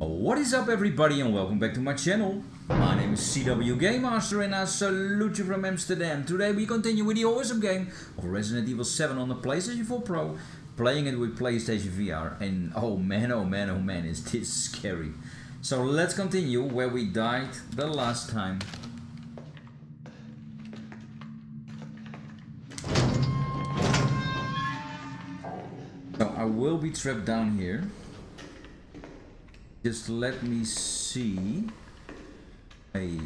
What is up everybody and welcome back to my channel. My name is ZW Game Master and I salute you from Amsterdam. Today we continue with the awesome game of Resident Evil 7 on the PlayStation 4 Pro, playing it with PlayStation VR, and oh man is this scary. So let's continue where we died the last time. So I will be trapped down here. Just let me see. Hey,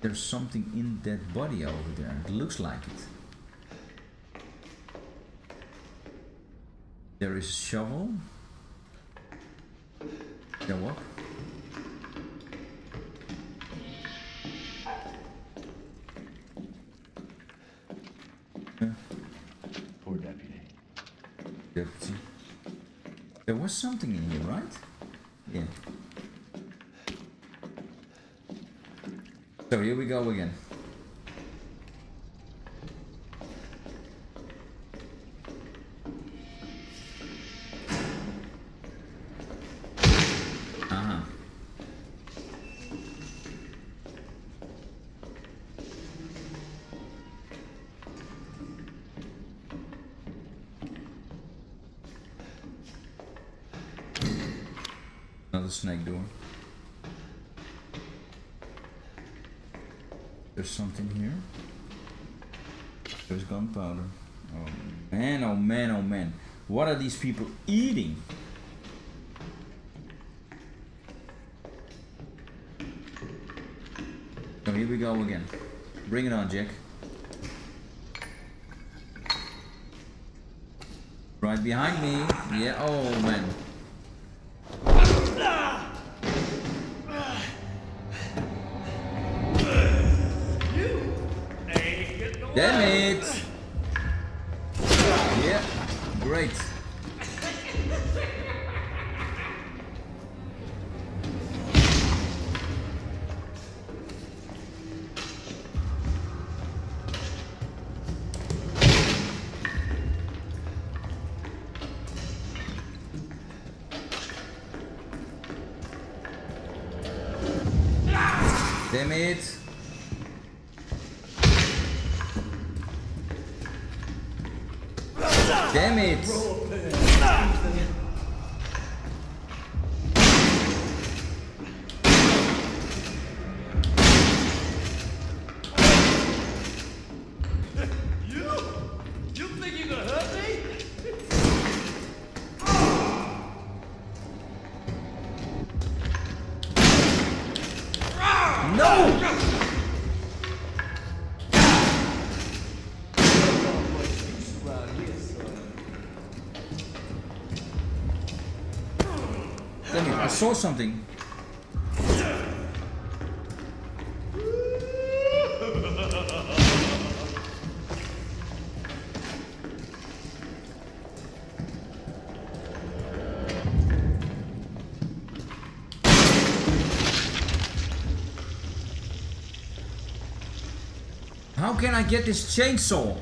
there's something in that body over there. It looks like it. There is a shovel. Now what? Poor deputy. Deputy. There was something in here, right? Yeah. So here we go again. Another snake door. There's something here. There's gunpowder. Oh man, oh man, oh man. What are these people eating? So here we go again. Bring it on, Jack. Right behind me. Yeah, oh man. Damn it! Yeah, great. Damn it! Damn it! You think you gonna hurt me? No! I saw something. How can I get this chainsaw?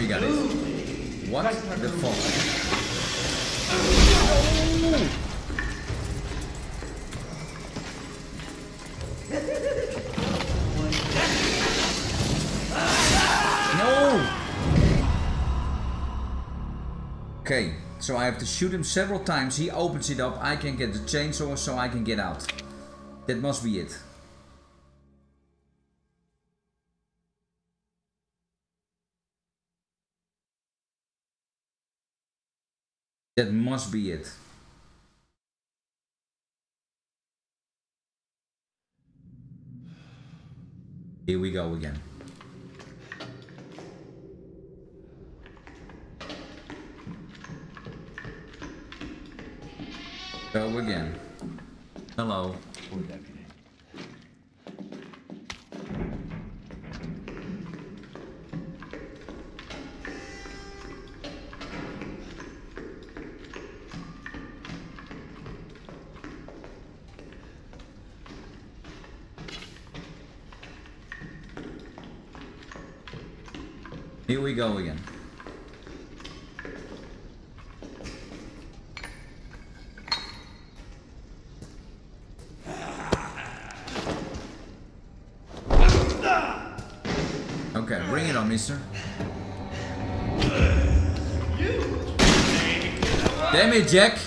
You got it. What the fuck? No! Okay, so I have to shoot him several times. He opens it up. I can get the chainsaw so I can get out. That must be it. That must be it. Here we go again. Go again. Hello. Poor deputy. Here we go again. Okay, bring it on, mister. Damn it, Jack!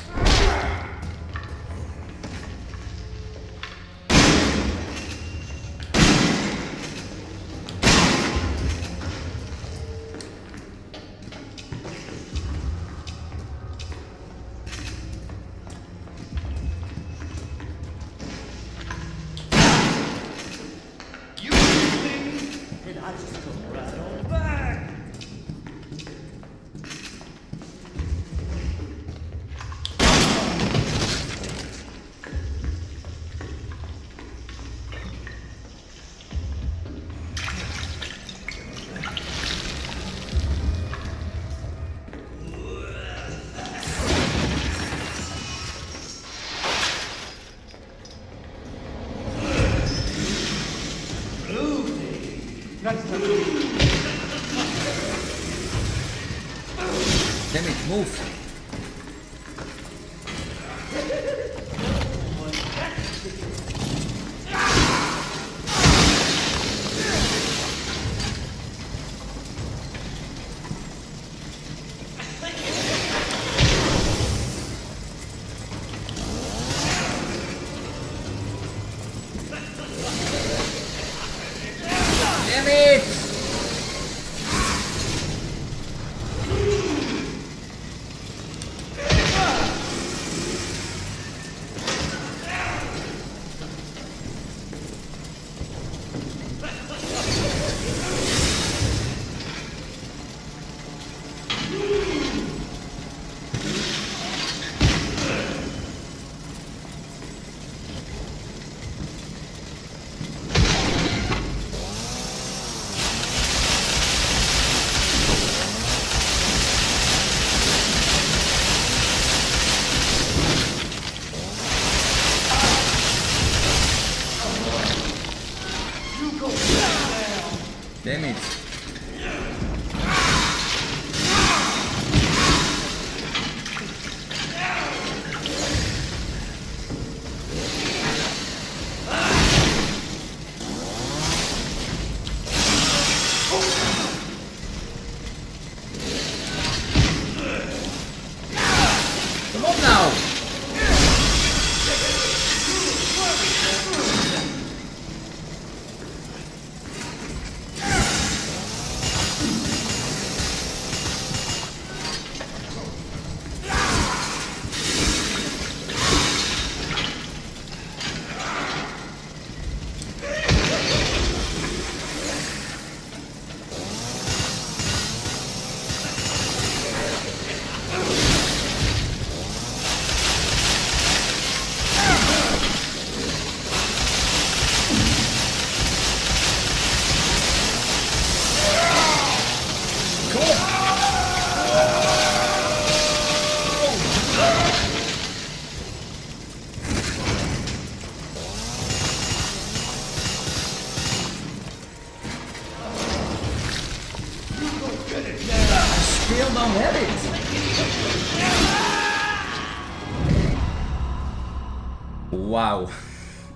Wow,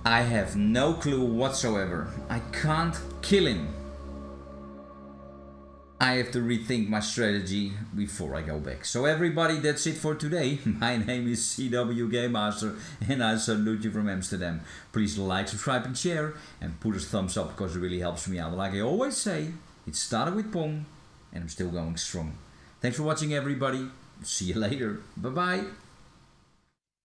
I have no clue whatsoever. I can't kill him. I have to rethink my strategy before I go back. So everybody, that's it for today. My name is ZW Game Master and I salute you from Amsterdam. Please like, subscribe and share, and put a thumbs up because it really helps me out. Like I always say, it started with Pong and I'm still going strong. Thanks for watching everybody. See you later. Bye bye.